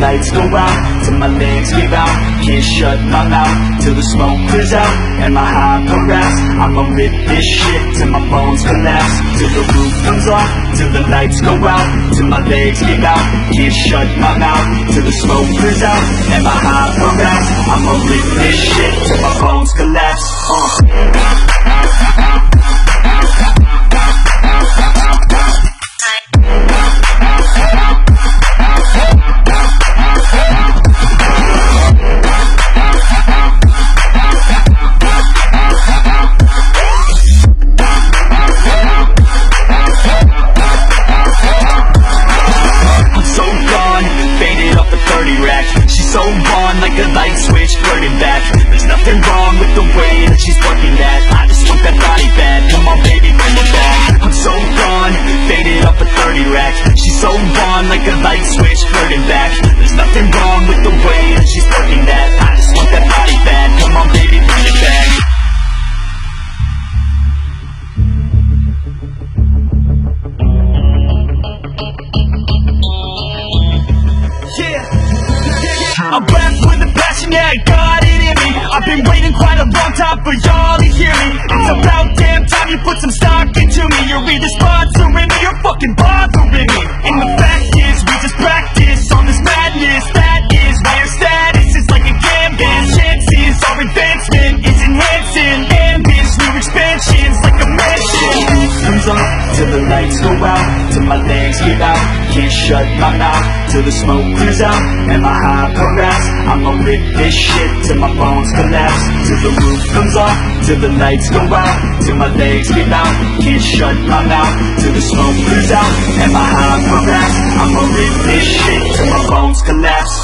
lights go out, till my legs give out. Can't shut my mouth, till the smoke clears out, and my high aroused. I'ma rip this shit, till my bones collapse. Till the roof comes off, till the lights go out, till my legs give out. Can't shut my mouth, till the smoke clears out, and my high aroused. I'ma rip this shit, till my bones collapse. So on like a light switch, flirting back. There's nothing wrong with the way that she's working that. I just want that body bad. Come on, baby, bring it back. I'm so gone, faded up a 30 rack. She's so on like a light switch, flirting back. There's nothing wrong with the way that she's working that. I just want that body bad. Come on, baby, bring it back. I'm back with a passion, yeah, I got it in me. I've been waiting quite a long time for y'all to hear me. It's about damn time you put some stock into me. You're either sponsoring me or fucking bothering me. And the fact is, we just practice on this madness. That is why your status is like a canvas. Chances our advancement is enhancing. Ambition, new expansions like a mansion. Comes on till the lights go out, till my legs give out. Can't shut my mouth, till the smoke clears out, and my high aroused. I'ma rip this shit till my bones collapse. Till the roof comes off, till the lights go out, till my legs give out. Can't shut my mouth, till the smoke clears out, and my high aroused. I'ma rip this shit till my bones collapse.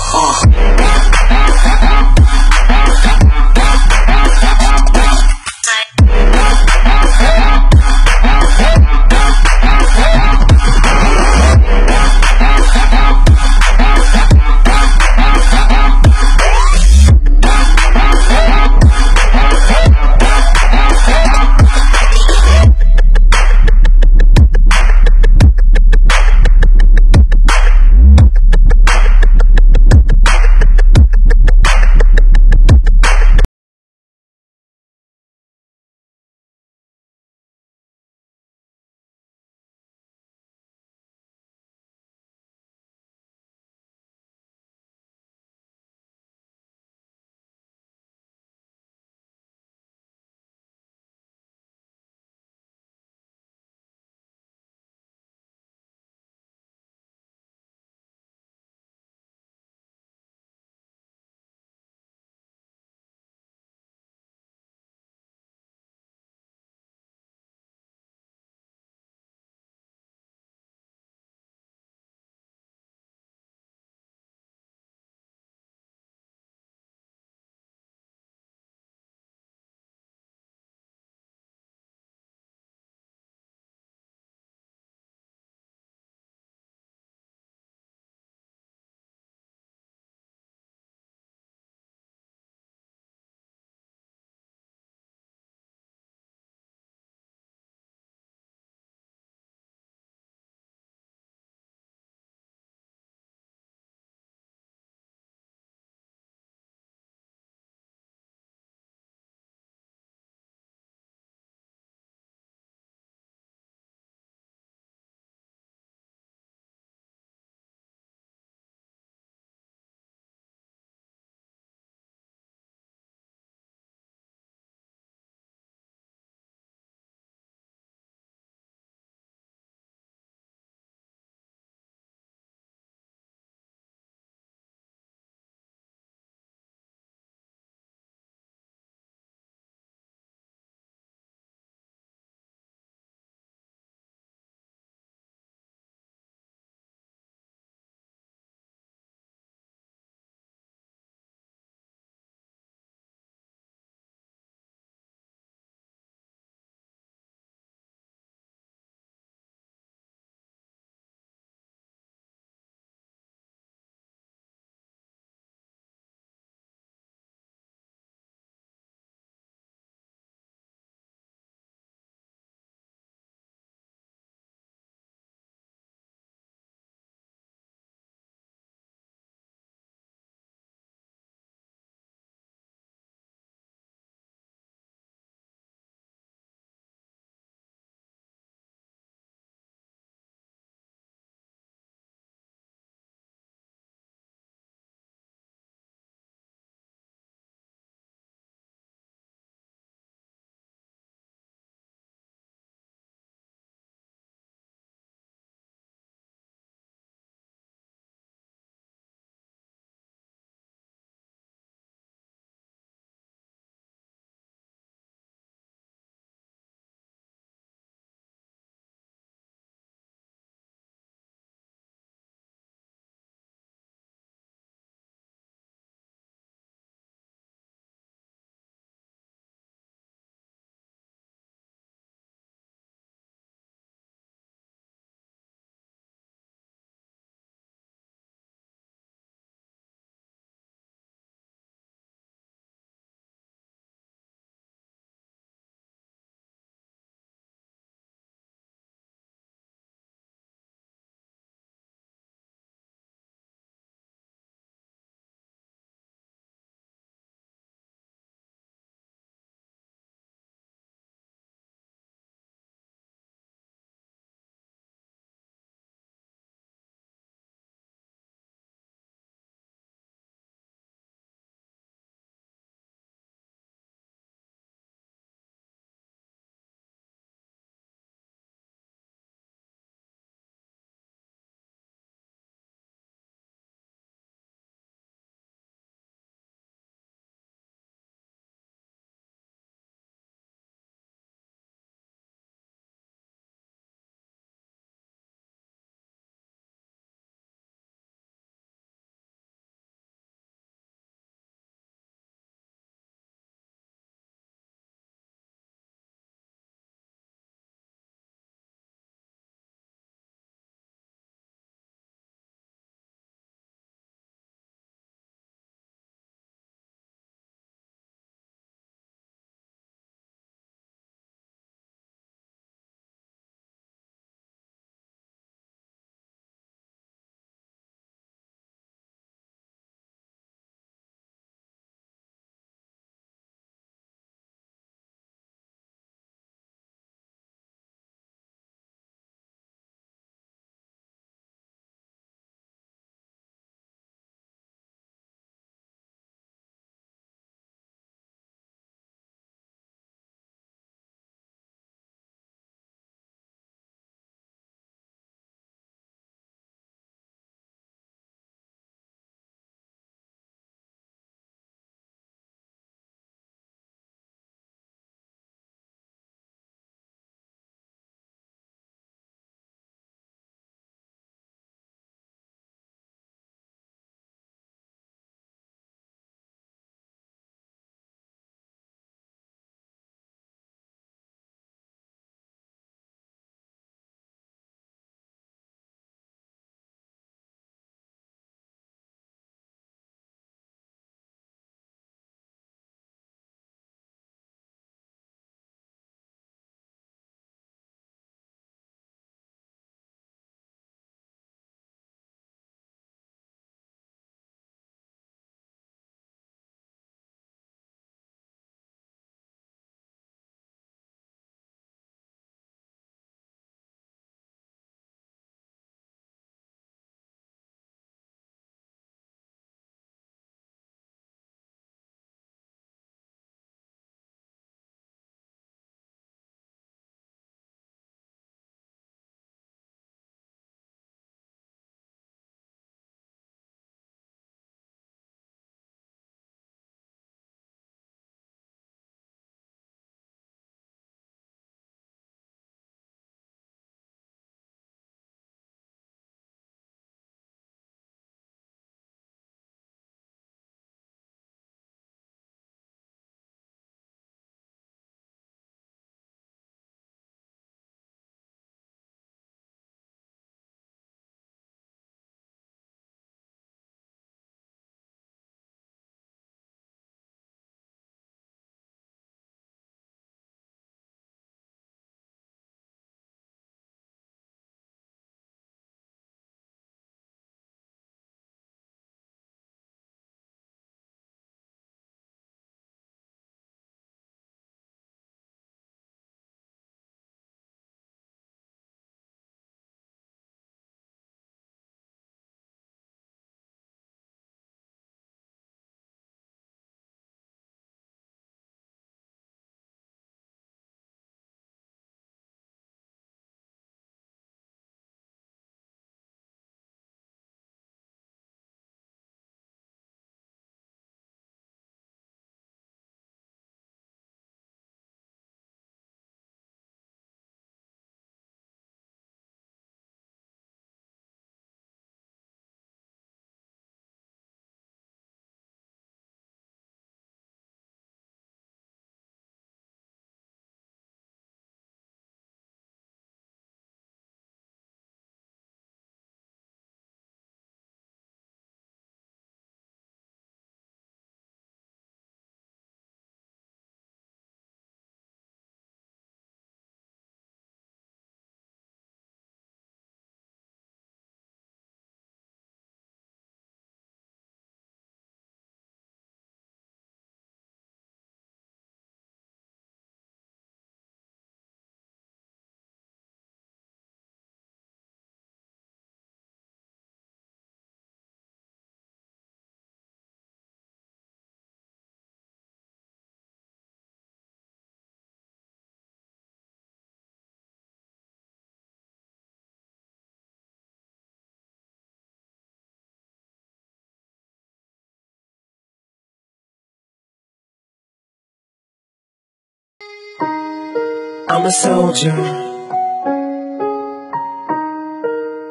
I'm a soldier.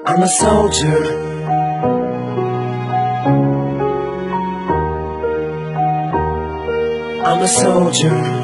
I'm a soldier. I'm a soldier.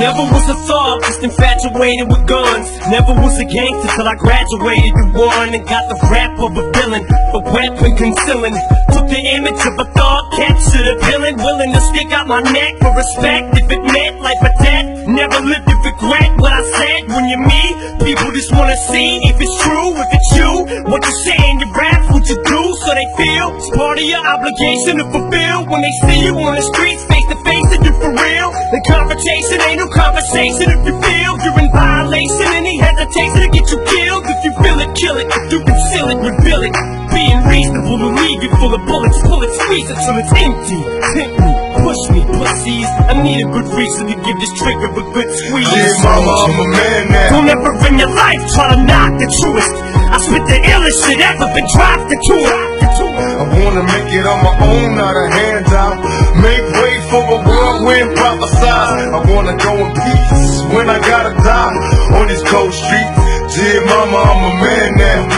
Never was a thug, just infatuated with guns. Never was a gangster till I graduated to one and got the rap of a villain, a weapon concealing. Took the image of a thug, captured a villain, willing to stick out my neck for respect if it meant life or death. Never lived to regret what I said. When you're me, people just wanna see if it's true, if it's you, what you say in your raps, what you do, so they feel it's part of your obligation to fulfill. When they see you on the streets face to face, if you're for real, the confrontation ain't no conversation. If you feel you're in violation, any hesitation to get you killed, if you feel it, kill it, if you conceal it, reveal it. Being reasonable will leave you full of bullets, bullets, squeeze it till it's empty. Hit me, push me, pussies. I need a good reason to give this trigger a good squeeze. Yeah, mama, I'm a man now. Don't ever in your life try to knock the truest. I spit the illest shit ever been dropped into it. I wanna make it on my own, not a handout. Make way for a whirlwind, prophesize. I wanna go in peace when I gotta die on these cold streets. Yeah, mama, I'm a man now.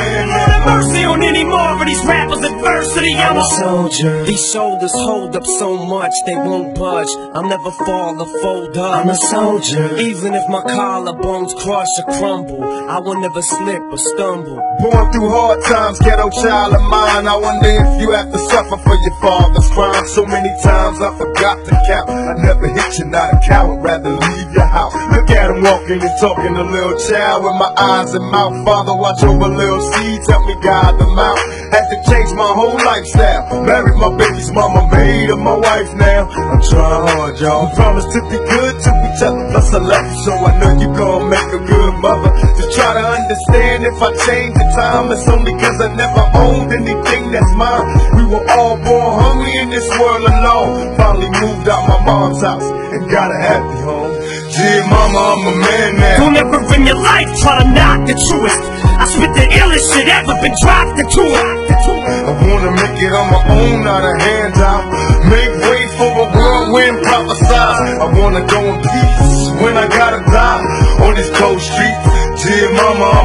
Mercy on any more of these rappers' adversity. I'm a soldier. These shoulders hold up so much they won't budge. I'll never fall or fold up. I'm a soldier. Even if my collarbones crush or crumble, I will never slip or stumble. Born through hard times, ghetto child of mine. I wonder if you have to suffer for your father's crime. So many times I forgot to count. I never hit you, not a coward. Rather leave your house. Look at him walking and talking, a little child with my eyes and mouth. Father, watch over little seeds. Help me guide them out. Had to change my whole lifestyle. Married my baby's mama, made her my wife now. I'm trying hard, y'all. Promise to be good to each other. Plus I love you, so I know you gon' make a good mother. Just try to understand if I change the time, it's only cause I never owned anything that's mine. We were all born hungry in this world alone. Finally moved out my mom's house and got a happy home. Yeah, mama, I'm a man now. Don't ever in your life try to knock the truest. I spit the illest shit ever been dropped into it. I wanna make it on my own, not a handout. Make way for a whirlwind, prophesize. I wanna go in peace when I gotta die on these cold streets. Dear mama, I'm